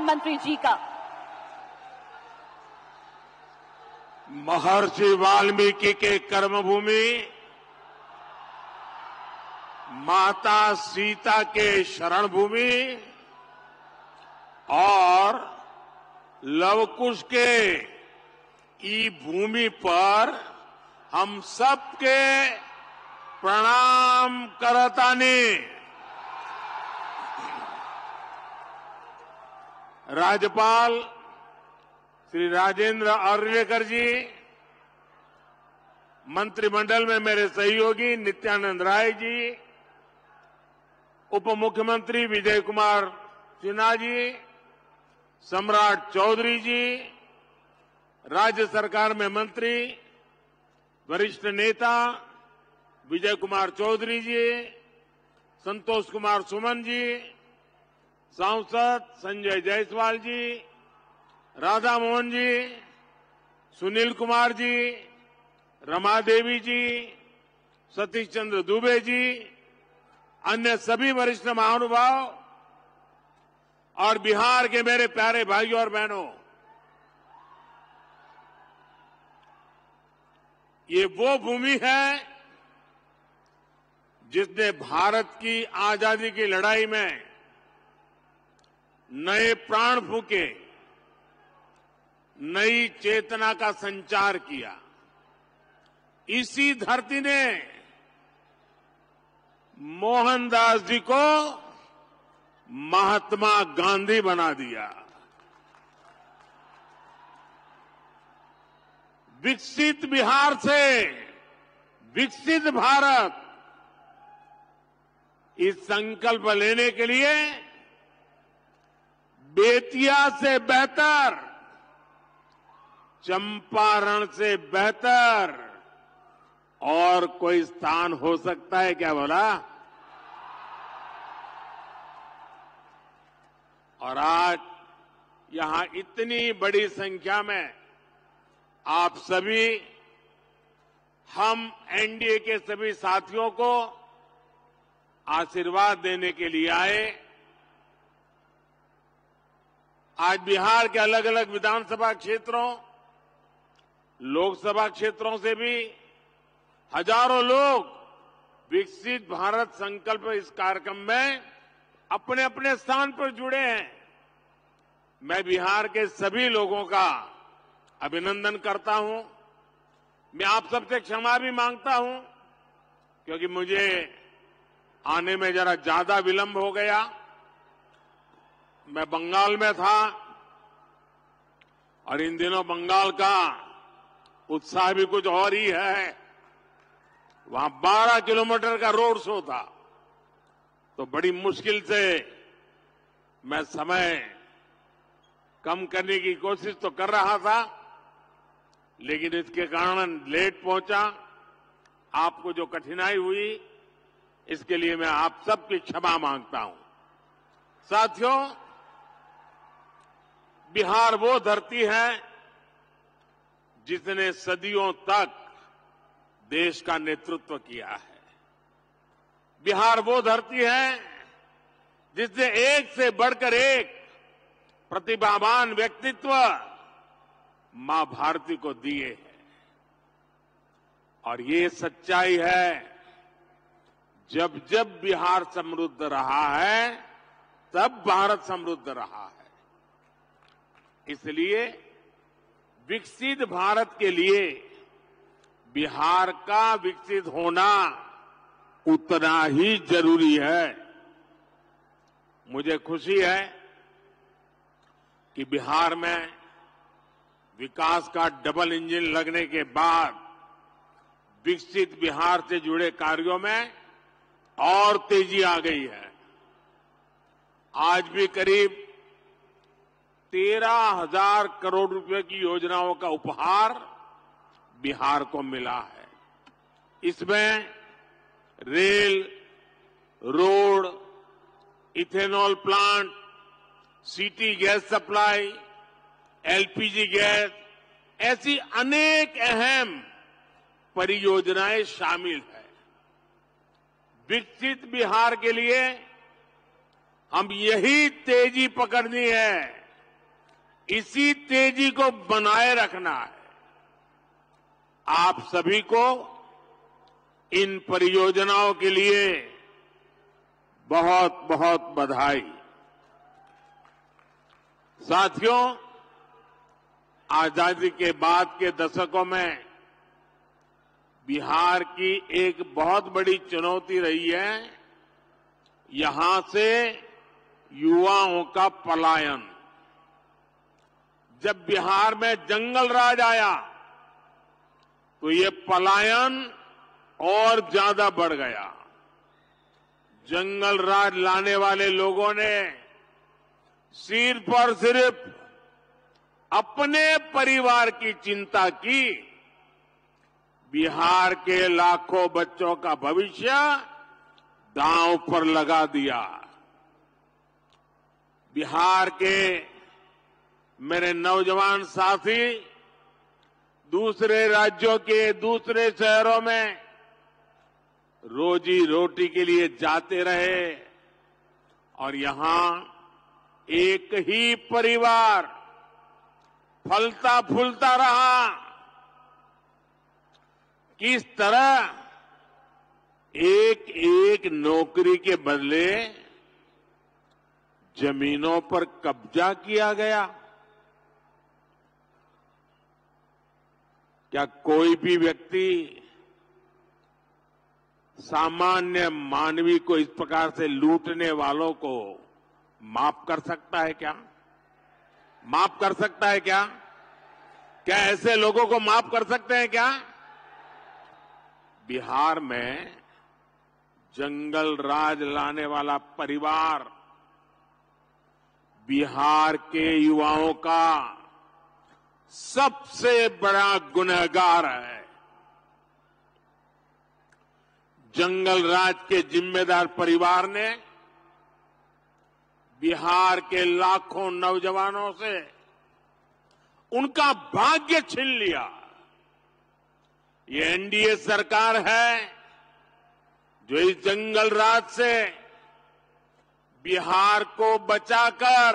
प्रधानमंत्री जी का। महर्षि वाल्मीकि के कर्मभूमि माता सीता के शरणभूमि और लवकुश के ई भूमि पर हम सबके प्रणाम करतानी। राज्यपाल श्री राजेंद्र आर्यकर जी, मंत्रिमंडल में मेरे सहयोगी नित्यानंद राय जी, उप मुख्यमंत्री विजय कुमार सिन्हा जी, सम्राट चौधरी जी, राज्य सरकार में मंत्री, वरिष्ठ नेता विजय कुमार चौधरी जी, संतोष कुमार सुमन जी, सांसद संजय जायसवाल जी, राधा मोहन जी, सुनील कुमार जी, रमा देवी जी, सतीश चंद्र दुबे जी, अन्य सभी वरिष्ठ महानुभाव और बिहार के मेरे प्यारे भाइयों और बहनों, ये वो भूमि है जिसने भारत की आजादी की लड़ाई में नए प्राण फूके, नई चेतना का संचार किया। इसी धरती ने मोहनदास जी को महात्मा गांधी बना दिया। विकसित बिहार से विकसित भारत, इस संकल्प लेने के लिए बेतिया से बेहतर, चंपारण से बेहतर और कोई स्थान हो सकता है क्या बोला? और आज यहां इतनी बड़ी संख्या में आप सभी, हम एनडीए के सभी साथियों को आशीर्वाद देने के लिए आए। आज बिहार के अलग अलग विधानसभा क्षेत्रों, लोकसभा क्षेत्रों से भी हजारों लोग विकसित भारत संकल्प इस कार्यक्रम में अपने अपने स्थान पर जुड़े हैं। मैं बिहार के सभी लोगों का अभिनंदन करता हूं। मैं आप सबसे क्षमा भी मांगता हूं क्योंकि मुझे आने में जरा ज्यादा विलंब हो गया। मैं बंगाल में था और इन दिनों बंगाल का उत्साह भी कुछ और ही है। वहां 12 किलोमीटर का रोड शो था, तो बड़ी मुश्किल से मैं समय कम करने की कोशिश तो कर रहा था, लेकिन इसके कारण लेट पहुंचा। आपको जो कठिनाई हुई, इसके लिए मैं आप सबकी क्षमा मांगता हूं। साथियों, बिहार वो धरती है जिसने सदियों तक देश का नेतृत्व किया है। बिहार वो धरती है जिसने एक से बढ़कर एक प्रतिभावान व्यक्तित्व मां भारती को दिए हैं। और ये सच्चाई है, जब जब बिहार समृद्ध रहा है तब भारत समृद्ध रहा है। इसलिए विकसित भारत के लिए बिहार का विकसित होना उतना ही जरूरी है। मुझे खुशी है कि बिहार में विकास का डबल इंजन लगने के बाद विकसित बिहार से जुड़े कार्यों में और तेजी आ गई है। आज भी करीब 13,000 करोड़ रुपए की योजनाओं का उपहार बिहार को मिला है। इसमें rail, road, ethanol plant, city gas supply, LPG gas, ऐसी अनेक अहम परियोजनाएं शामिल है। विकसित बिहार के लिए हम यही तेजी पकड़नी है इसी तेजी को बनाए रखना है। आप सभी को इन परियोजनाओं के लिए बहुत बहुत बधाई। साथियों, आजादी के बाद के दशकों में बिहार की एक बहुत बड़ी चुनौती रही है यहां से युवाओं का पलायन। जब बिहार में जंगल राज आया तो ये पलायन और ज्यादा बढ़ गया। जंगल राज लाने वाले लोगों ने सिर्फ और सिर्फ अपने परिवार की चिंता की, बिहार के लाखों बच्चों का भविष्य दांव पर लगा दिया। बिहार के मेरे नौजवान साथी दूसरे राज्यों के, दूसरे शहरों में रोजी रोटी के लिए जाते रहे और यहां एक ही परिवार फलता फूलता रहा। किस तरह एक एक नौकरी के बदले जमीनों पर कब्जा किया गया। क्या कोई भी व्यक्ति सामान्य मानवी को इस प्रकार से लूटने वालों को माफ कर सकता है क्या? माफ कर सकता है क्या? क्या ऐसे लोगों को माफ कर सकते हैं क्या? बिहार में जंगल राज लाने वाला परिवार बिहार के युवाओं का सबसे बड़ा गुनहगार है। जंगल राज के जिम्मेदार परिवार ने बिहार के लाखों नौजवानों से उनका भाग्य छीन लिया। ये एनडीए सरकार है जो इस जंगल राज से बिहार को बचाकर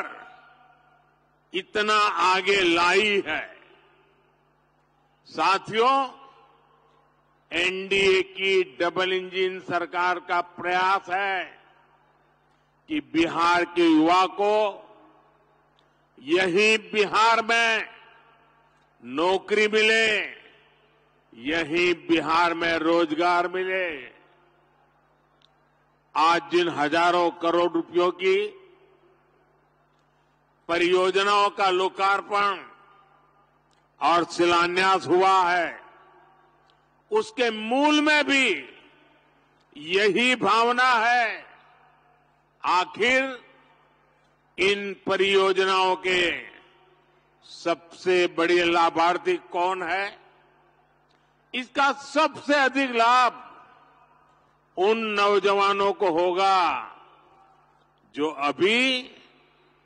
इतना आगे लाई है। साथियों, एनडीए की डबल इंजन सरकार का प्रयास है कि बिहार के युवा को यहीं बिहार में नौकरी मिले, यहीं बिहार में रोजगार मिले। आज जिन हजारों करोड़ रुपयों की परियोजनाओं का लोकार्पण और शिलान्यास हुआ है, उसके मूल में भी यही भावना है। आखिर इन परियोजनाओं के सबसे बड़े लाभार्थी कौन है? इसका सबसे अधिक लाभ उन नौजवानों को होगा जो अभी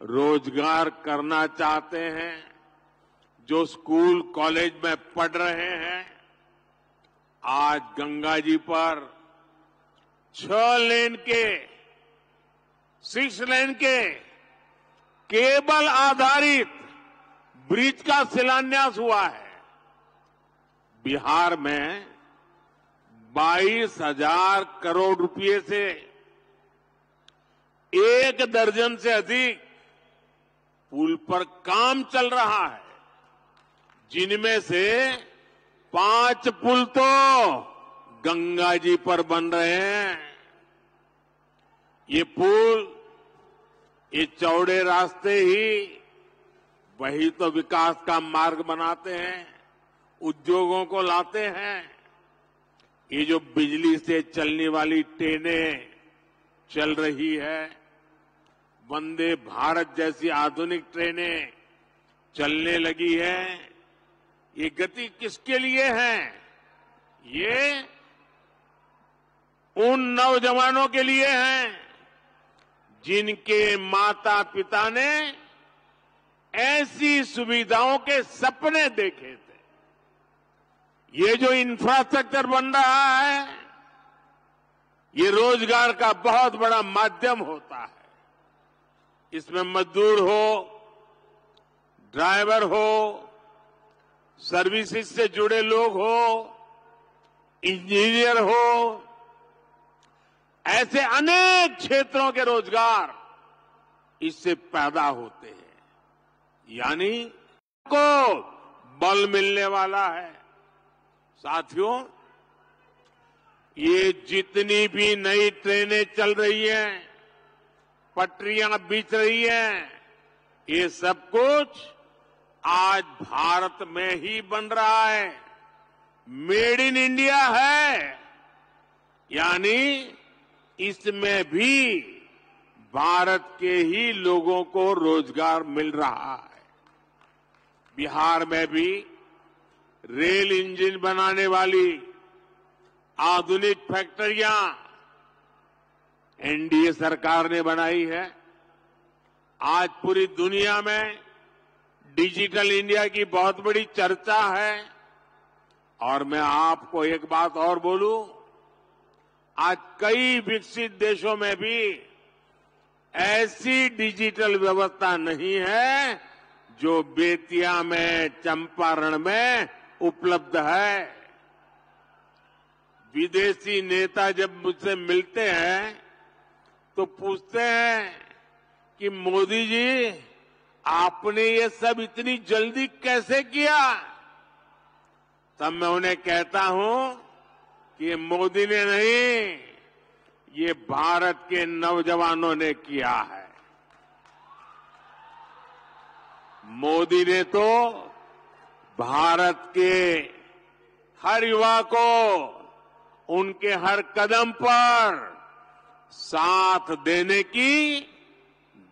रोजगार करना चाहते हैं, जो स्कूल कॉलेज में पढ़ रहे हैं। आज गंगा जी पर 6 लेन के केबल आधारित ब्रिज का शिलान्यास हुआ है। बिहार में 22,000 करोड़ रुपए से 1 दर्जन से अधिक पुल पर काम चल रहा है, जिनमें से 5 पुल तो गंगा जी पर बन रहे हैं। ये पुल, ये चौड़े रास्ते ही वही तो विकास का मार्ग बनाते हैं, उद्योगों को लाते हैं। ये जो बिजली से चलने वाली ट्रेनें चल रही है, वंदे भारत जैसी आधुनिक ट्रेनें चलने लगी है, ये गति किसके लिए है? ये उन नौजवानों के लिए है जिनके माता पिता ने ऐसी सुविधाओं के सपने देखे थे। ये जो इंफ्रास्ट्रक्चर बन रहा है, ये रोजगार का बहुत बड़ा माध्यम होता है। इसमें मजदूर हो, ड्राइवर हो, सर्विसेज से जुड़े लोग हो, इंजीनियर हो, ऐसे अनेक क्षेत्रों के रोजगार इससे पैदा होते हैं, यानी को बल मिलने वाला है। साथियों, ये जितनी भी नई ट्रेनें चल रही हैं, पटरियां बिछ रही हैं, ये सब कुछ आज भारत में ही बन रहा है, मेड इन इंडिया है, यानी इसमें भी भारत के ही लोगों को रोजगार मिल रहा है। बिहार में भी रेल इंजन बनाने वाली आधुनिक फैक्ट्रियां एनडीए सरकार ने बनाई है। आज पूरी दुनिया में डिजिटल इंडिया की बहुत बड़ी चर्चा है, और मैं आपको एक बात और बोलूं, आज कई विकसित देशों में भी ऐसी डिजिटल व्यवस्था नहीं है जो बेतिया में, चंपारण में उपलब्ध है। विदेशी नेता जब मुझसे मिलते हैं तो पूछते हैं कि मोदी जी, आपने ये सब इतनी जल्दी कैसे किया? तब मैं उन्हें कहता हूं कि मोदी ने नहीं, ये भारत के नौजवानों ने किया है। मोदी ने तो भारत के हर युवा को उनके हर कदम पर साथ देने की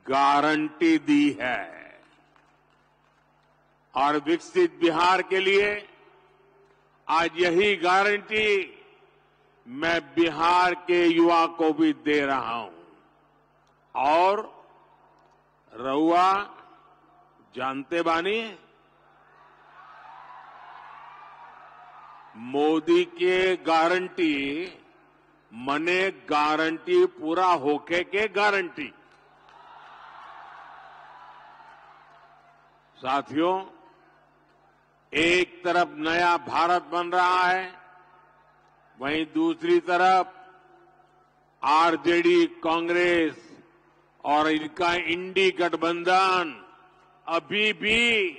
गारंटी दी है। और विकसित बिहार के लिए आज यही गारंटी मैं बिहार के युवा को भी दे रहा हूं। और रउआ जानते बानी, मोदी के गारंटी मने गारंटी पूरा होके के गारंटी। साथियों, एक तरफ नया भारत बन रहा है, वहीं दूसरी तरफ आरजेडी, कांग्रेस और इनका इंडी गठबंधन अभी भी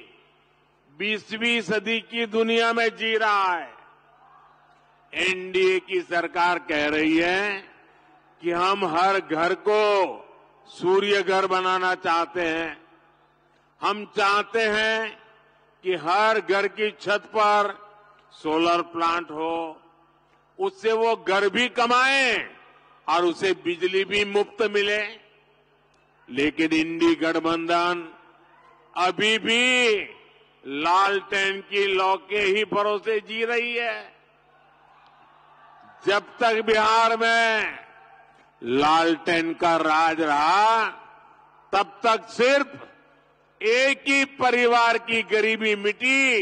20वीं सदी की दुनिया में जी रहा है। एनडीए की सरकार कह रही है कि हम हर घर को सूर्य घर बनाना चाहते हैं, हम चाहते हैं कि हर घर की छत पर सोलर प्लांट हो, उससे वो घर भी कमाए और उसे बिजली भी मुफ्त मिले। लेकिन इंडी गठबंधन अभी भी लालटेन की लौ के ही भरोसे जी रही है। जब तक बिहार में लालटेन का राज रहा, तब तक सिर्फ एक ही परिवार की गरीबी मिटी,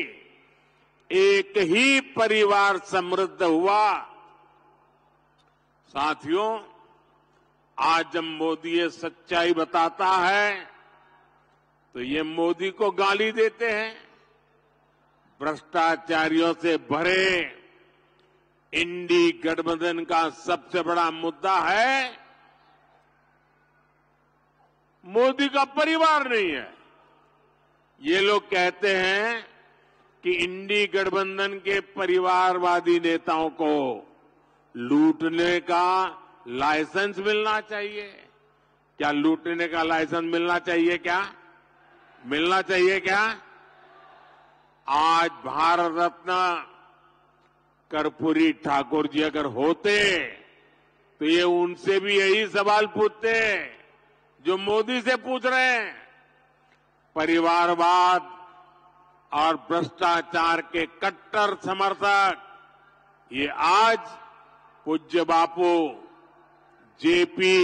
एक ही परिवार समृद्ध हुआ। साथियों, आज जब मोदी ये सच्चाई बताता है तो ये मोदी को गाली देते हैं। भ्रष्टाचारियों से भरे इंडी गठबंधन का सबसे बड़ा मुद्दा है मोदी का परिवार नहीं है। ये लोग कहते हैं कि इंडी गठबंधन के परिवारवादी नेताओं को लूटने का लाइसेंस मिलना चाहिए। क्या लूटने का लाइसेंस मिलना चाहिए? क्या मिलना चाहिए? क्या आज भारत रत्न कर्पूरी ठाकुर जी अगर होते तो ये उनसे भी यही सवाल पूछते जो मोदी से पूछ रहे हैं। परिवारवाद और भ्रष्टाचार के कट्टर समर्थक ये आज पूज्य बापू जेपी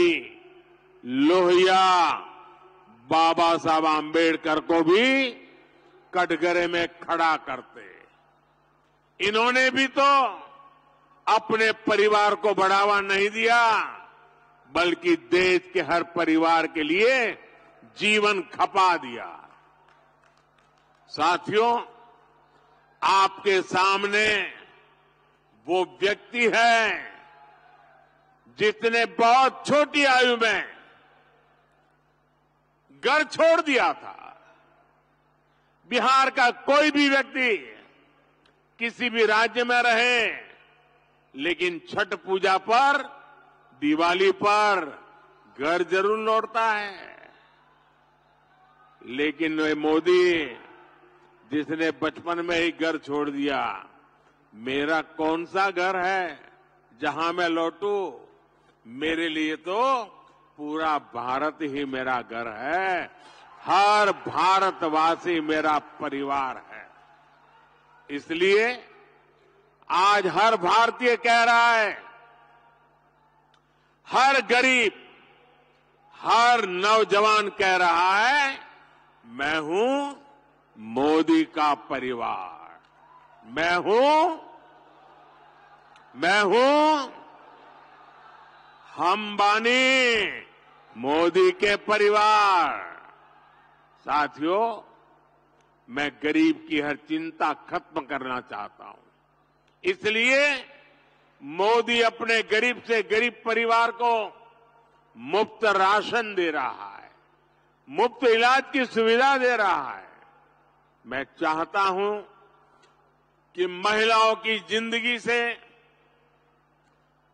लोहिया, बाबा साहब आम्बेडकर को भी कटघरे में खड़ा करते। इन्होंने भी तो अपने परिवार को बढ़ावा नहीं दिया, बल्कि देश के हर परिवार के लिए जीवन खपा दिया। साथियों, आपके सामने वो व्यक्ति है जिसने बहुत छोटी आयु में घर छोड़ दिया था। बिहार का कोई भी व्यक्ति किसी भी राज्य में रहे, लेकिन छठ पूजा पर, दिवाली पर घर जरूर लौटता है। लेकिन वे मोदी, जिसने बचपन में ही घर छोड़ दिया, मेरा कौन सा घर है जहां मैं लौटू? मेरे लिए तो पूरा भारत ही मेरा घर है, हर भारतवासी मेरा परिवार है। इसलिए आज हर भारतीय कह रहा है, हर गरीब, हर नौजवान कह रहा है, मैं हूं मोदी का परिवार, मैं हूं हम बानी मोदी के परिवार। साथियों, मैं गरीब की हर चिंता खत्म करना चाहता हूं। इसलिए मोदी अपने गरीब से गरीब परिवार को मुफ्त राशन दे रहा है, मुफ्त इलाज की सुविधा दे रहा है। मैं चाहता हूं कि महिलाओं की जिंदगी से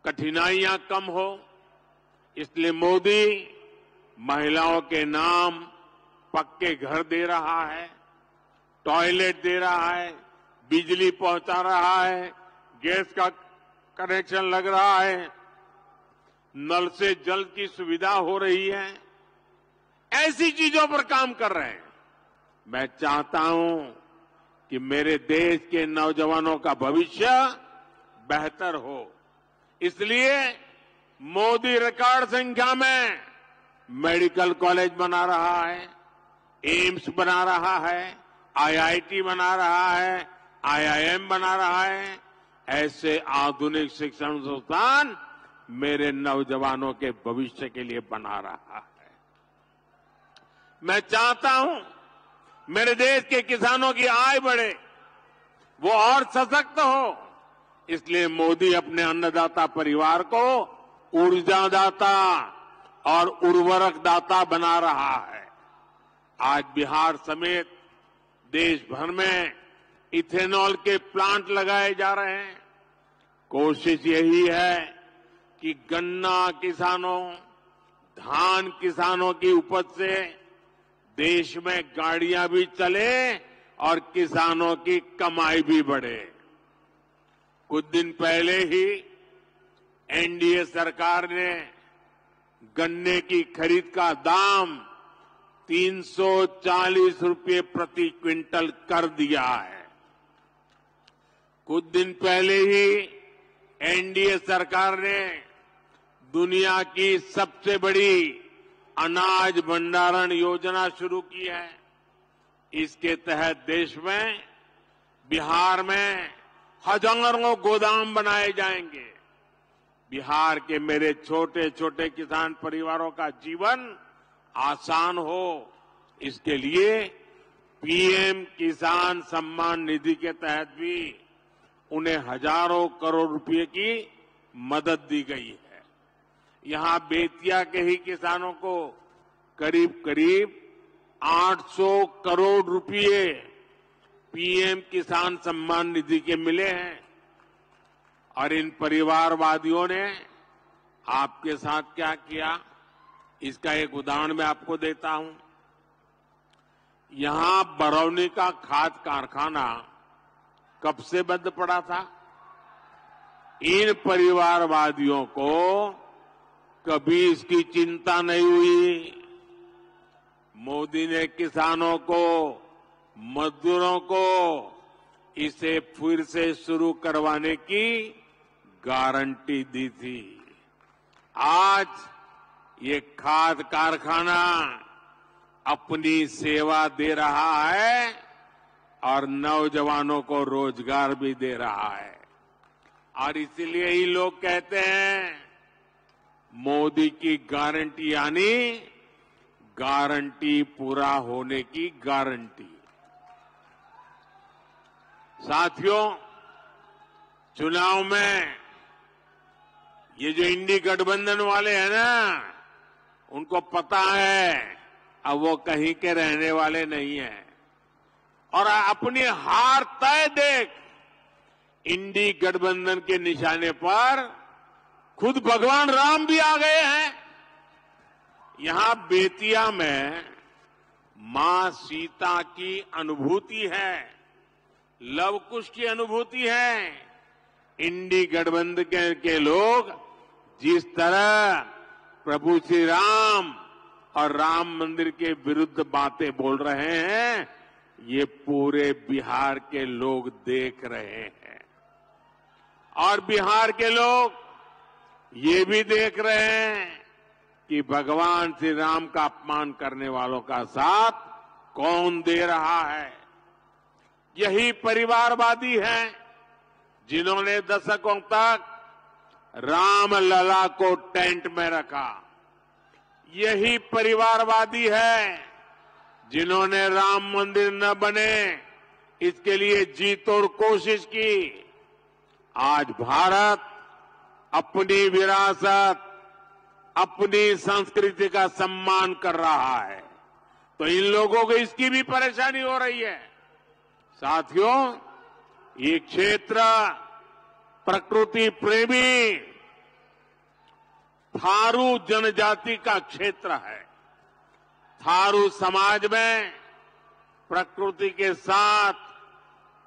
कठिनाइयां कम हो, इसलिए मोदी महिलाओं के नाम पक्के घर दे रहा है, टॉयलेट दे रहा है, बिजली पहुंचा रहा है, गैस का कनेक्शन लग रहा है, नल से जल की सुविधा हो रही है। ऐसी चीजों पर काम कर रहे हैं। मैं चाहता हूं कि मेरे देश के नौजवानों का भविष्य बेहतर हो, इसलिए मोदी रिकॉर्ड संख्या में मेडिकल कॉलेज बना रहा है, एम्स बना रहा है, आईआईटी बना रहा है, आईआईएम बना रहा है। ऐसे आधुनिक शिक्षण संस्थान मेरे नौजवानों के भविष्य के लिए बना रहा है। मैं चाहता हूं मेरे देश के किसानों की आय बढ़े, वो और सशक्त हो, इसलिए मोदी अपने अन्नदाता परिवार को ऊर्जादाता और उर्वरकदाता बना रहा है। आज बिहार समेत देश भर में इथेनॉल के प्लांट लगाए जा रहे हैं। कोशिश यही है कि गन्ना किसानों, धान किसानों की उपज से देश में गाड़ियां भी चले और किसानों की कमाई भी बढ़े। कुछ दिन पहले ही एनडीए सरकार ने गन्ने की खरीद का दाम 340 रुपये प्रति क्विंटल कर दिया है। कुछ दिन पहले ही एनडीए सरकार ने दुनिया की सबसे बड़ी अनाज भंडारण योजना शुरू की है। इसके तहत देश में, बिहार में हजारों गोदाम बनाए जाएंगे। बिहार के मेरे छोटे छोटे किसान परिवारों का जीवन आसान हो, इसके लिए पीएम किसान सम्मान निधि के तहत भी उन्हें हजारों करोड़ रुपए की मदद दी गई है। यहां बेतिया के ही किसानों को करीब करीब 800 करोड़ रुपए पीएम किसान सम्मान निधि के मिले हैं। और इन परिवारवादियों ने आपके साथ क्या किया, इसका एक उदाहरण मैं आपको देता हूं। यहां बरौनी का खाद कारखाना कब से बंद पड़ा था। इन परिवारवादियों को कभी इसकी चिंता नहीं हुई। मोदी ने किसानों को, मजदूरों को इसे फिर से शुरू करवाने की गारंटी दी थी। आज ये खाद कारखाना अपनी सेवा दे रहा है और नौजवानों को रोजगार भी दे रहा है। और इसीलिए ही लोग कहते हैं, मोदी की गारंटी यानी गारंटी पूरा होने की गारंटी। साथियों, चुनाव में ये जो इंडी गठबंधन वाले हैं ना, उनको पता है अब वो कहीं के रहने वाले नहीं हैं और अपनी हार तय देख इंडी गठबंधन के निशाने पर खुद भगवान राम भी आ गए हैं। यहां बेतिया में मां सीता की अनुभूति है, लवकुश की अनुभूति है। इंडी गठबंधन के लोग जिस तरह प्रभु श्री राम और राम मंदिर के विरुद्ध बातें बोल रहे हैं, ये पूरे बिहार के लोग देख रहे हैं और बिहार के लोग ये भी देख रहे हैं कि भगवान श्री राम का अपमान करने वालों का साथ कौन दे रहा है। यही परिवारवादी हैं जिन्होंने दशकों तक राम लला को टेंट में रखा। यही परिवारवादी है जिन्होंने राम मंदिर न बने इसके लिए जी तोड़ कोशिश की। आज भारत अपनी विरासत, अपनी संस्कृति का सम्मान कर रहा है, तो इन लोगों को इसकी भी परेशानी हो रही है। साथियों, ये क्षेत्र प्रकृति प्रेमी थारू जनजाति का क्षेत्र है। थारू समाज में प्रकृति के साथ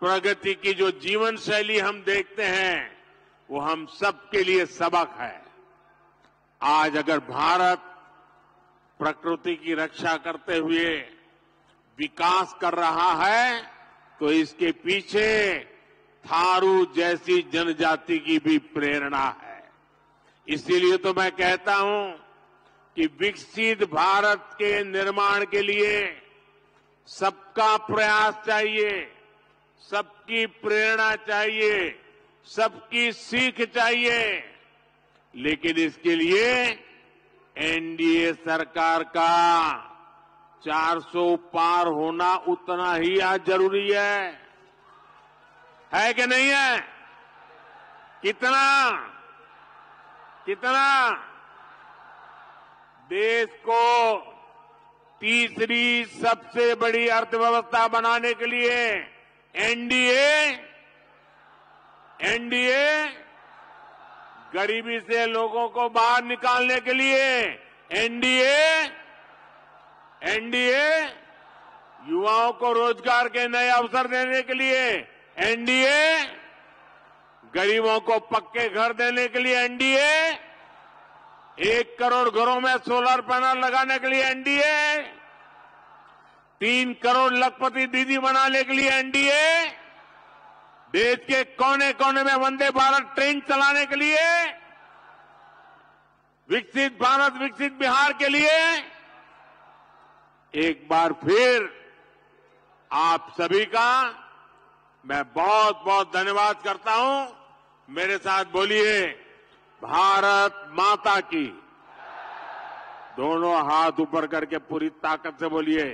प्रगति की जो जीवन शैली हम देखते हैं, वो हम सबके लिए सबक है। आज अगर भारत प्रकृति की रक्षा करते हुए विकास कर रहा है, तो इसके पीछे थारू जैसी जनजाति की भी प्रेरणा है। इसीलिए तो मैं कहता हूं कि विकसित भारत के निर्माण के लिए सबका प्रयास चाहिए, सबकी प्रेरणा चाहिए, सबकी सीख चाहिए। लेकिन इसके लिए एनडीए सरकार का 400 पार होना उतना ही आज जरूरी है कि नहीं है? कितना कितना देश को तीसरी सबसे बड़ी अर्थव्यवस्था बनाने के लिए एनडीए, गरीबी से लोगों को बाहर निकालने के लिए एनडीए, युवाओं को रोजगार के नए अवसर देने के लिए एनडीए, गरीबों को पक्के घर देने के लिए एनडीए, 1 करोड़ घरों में सोलर पैनल लगाने के लिए एनडीए, 3 करोड़ लखपति दीदी बनाने के लिए एनडीए, देश के कोने कोने में वंदे भारत ट्रेन चलाने के लिए, विकसित भारत विकसित बिहार के लिए। एक बार फिर आप सभी का मैं बहुत बहुत धन्यवाद करता हूं। मेरे साथ बोलिए, भारत माता की। दोनों हाथ ऊपर करके पूरी ताकत से बोलिए,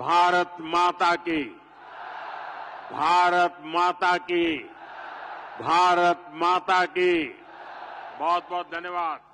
भारत माता की, भारत माता की, भारत माता की। बहुत बहुत धन्यवाद।